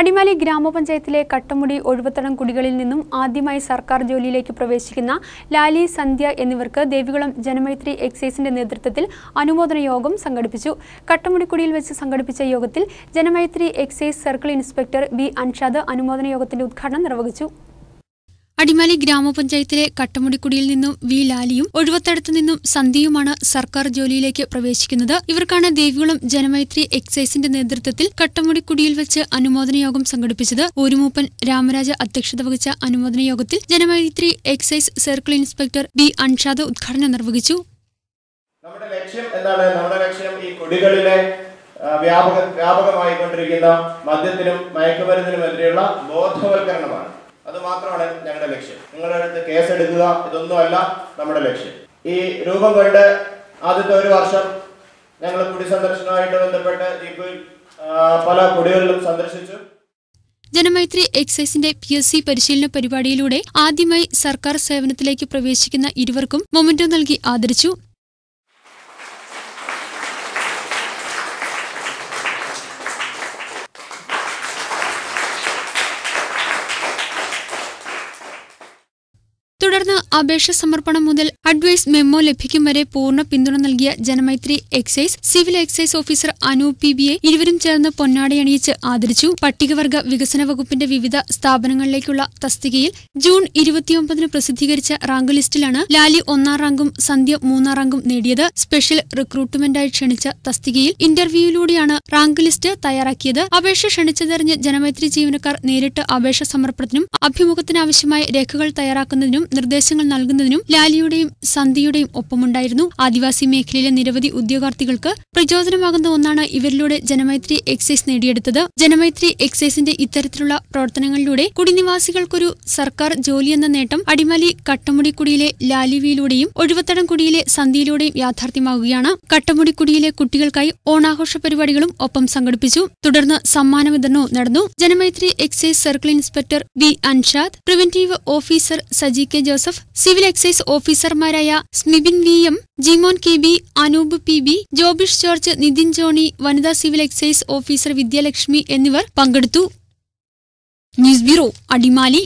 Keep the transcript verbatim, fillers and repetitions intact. അടിമാലി ഗ്രാമപഞ്ചായത്തിലെ കട്ടമുടി ഒഴുവത്തടം കുടികളിൽ നിന്നും ആദ്യമായി സർക്കാർ ജോലിയിലേക്ക് പ്രവേശിക്കുന്ന ലാലി സന്ധ്യ എന്നിവർക്ക് ദേവികുളം ജനമൈത്രി എക്സൈസിന്റെ നേതൃത്വത്തിൽ അനുമോദന യോഗം സംഘടിപ്പിച്ചു. കട്ടമുടിക്കുടിയിൽ വെച്ച് സംഘടിപ്പിച്ച യോഗത്തിൽ Janamaithri excise circle inspector B Anshad അനുമോദന യോഗത്തിന്റെ ഉദ്ഘാടനം നിർവഹിച്ചു. അടിമാലി ഗ്രാമപഞ്ചായത്തിലെ കട്ടമുടിക്കുടിയിൽ നിന്നും വി ലാലിയും ഒഴുവത്തടത്തു നിന്നും സന്ധ്യയുമാണ് സർക്കാർ ജോലിയിലേക്ക് പ്രവേശിക്കുന്നത്. ഇവർക്കാണ് ദേവികുളം ജനമൈത്രി എക്സൈസിന്റെ നേതൃത്വത്തിൽ കട്ടമുടിക്കുടിയിൽ വെച്ച് അനുമോദന യോഗം സംഘടിപ്പിച്ചത്. ഊരുമൂപ്പൻ രാമരാജ അധ്യക്ഷത വഹിച്ച അനുമോദന യോഗത്തിൽ Janamaithri excise circle inspector B Anshad ഉദ്ഘാടനം നിർവഹിച്ചു. നമ്മുടെ ലക്ഷ്യം എന്താണ്? നമ്മുടെ ലക്ഷ്യം ഈ കുടികളിലെ വ്യാപകമായി കൊണ്ടിരിക്കുന്ന മദ്യത്തിനും മയക്കുമരുന്നിനുമെതിരെയുള്ള ബോധവൽക്കരണമാണ്. അത് മാത്രമാണ് ഞങ്ങളുടെ ലക്ഷ്യം. നിങ്ങളുടെ അടുത്ത് കേസെടുക്കുക, ഇതൊന്നുമല്ല നമ്മുടെ ലക്ഷ്യം. ഈ രൂപം കൊണ്ട് ആദ്യത്തെ ഒരു വർഷം ഞങ്ങൾ കുടി സന്ദർശനവുമായിട്ട് ബന്ധപ്പെട്ട് ദ്വീപിൽ പല കുടികളിലും സന്ദർശിച്ചു. ജനമൈത്രി എക്സൈസിന്റെ പി എസ് സി പരിശീലന പരിപാടിയിലൂടെ ആദ്യമായി സർക്കാർ സേവനത്തിലേക്ക് പ്രവേശിക്കുന്ന ഇരുവർക്കും മൊമെന്റോ നൽകി ആദരിച്ചു. തുടർന്ന് അപേക്ഷ സമർപ്പണം മുതൽ അഡ്വൈസ് മെമ്മോ ലഭിക്കും വരെ പൂർണ്ണ പിന്തുണ നൽകിയ Janamaithri excise civil excise officer Anoop P ബിയെ ഇരുവരും ചേർന്ന് പൊന്നാടയണിയിച്ച് ആദരിച്ചു. പട്ടികവർഗ വികസന വകുപ്പിന്റെ വിവിധ സ്ഥാപനങ്ങളിലേക്കുള്ള തസ്തികയിൽ ജൂൺ ഇരുപത്തിയൊമ്പതിന് പ്രസിദ്ധീകരിച്ച റാങ്ക് ലിസ്റ്റിലാണ് ലാലി ഒന്നാം റാങ്കും സന്ധ്യ മൂന്നാം റാങ്കും നേടിയത്. സ്പെഷ്യൽ റിക്രൂട്ട്മെന്റായി ക്ഷണിച്ച തസ്തികയിൽ ഇന്റർവ്യൂയിലൂടെയാണ് റാങ്ക് ലിസ്റ്റ് തയ്യാറാക്കിയത്. അപേക്ഷ ക്ഷണിച്ചതറിഞ്ഞ് ജനമൈത്രി ജീവനക്കാർ നേരിട്ട് അപേക്ഷ സമർപ്പണത്തിനും അഭിമുഖത്തിനാവശ്യമായ രേഖകൾ തയ്യാറാക്കുന്നതിനും നിർദ്ദേശങ്ങൾ നൽകുന്നതിനും ലാലിയുടെയും സന്ധ്യയുടെയും ഒപ്പമുണ്ടായിരുന്നു. ആദിവാസി മേഖലയിലെ നിരവധി ഉദ്യോഗാർത്ഥികൾക്ക് പ്രചോദനമാകുന്ന ഒന്നാണ് ഇവരിലൂടെ ജനമൈത്രി എക്സൈസ് നേടിയെടുത്തത്. ജനമൈത്രി എക്സൈസിന്റെ ഇത്തരത്തിലുള്ള പ്രവർത്തനങ്ങളിലൂടെ കുടിനിവാസികൾക്കൊരു സർക്കാർ ജോലിയെന്ന നേട്ടം അടിമാലി കട്ടമുടിക്കുടിയിലെ ലാലിവിയിലൂടെയും ഒഴുവത്തടം കുടിയിലെ സന്ധ്യയിലൂടെയും യാഥാർത്ഥ്യമാകുകയാണ്. കട്ടമുടിക്കുടിയിലെ കുട്ടികൾക്കായി ഓണാഘോഷ പരിപാടികളും ഒപ്പം സംഘടിപ്പിച്ചു. തുടർന്ന് സമ്മാന വിതരണവും നടന്നു. Janamaithri excise circle inspector B Anshad, preventive officer Saji K Joseph, civil excise ഓഫീസർമാരായ Smibin V M, Jimon K B, Anoop P B, Jobish George, Nithin Johny, വനിതാ സിവിൽ എക്സൈസ് ഓഫീസർ വിദ്യാലക്ഷ്മി എന്നിവർ പങ്കെടുത്തു. News bureau, Adimali.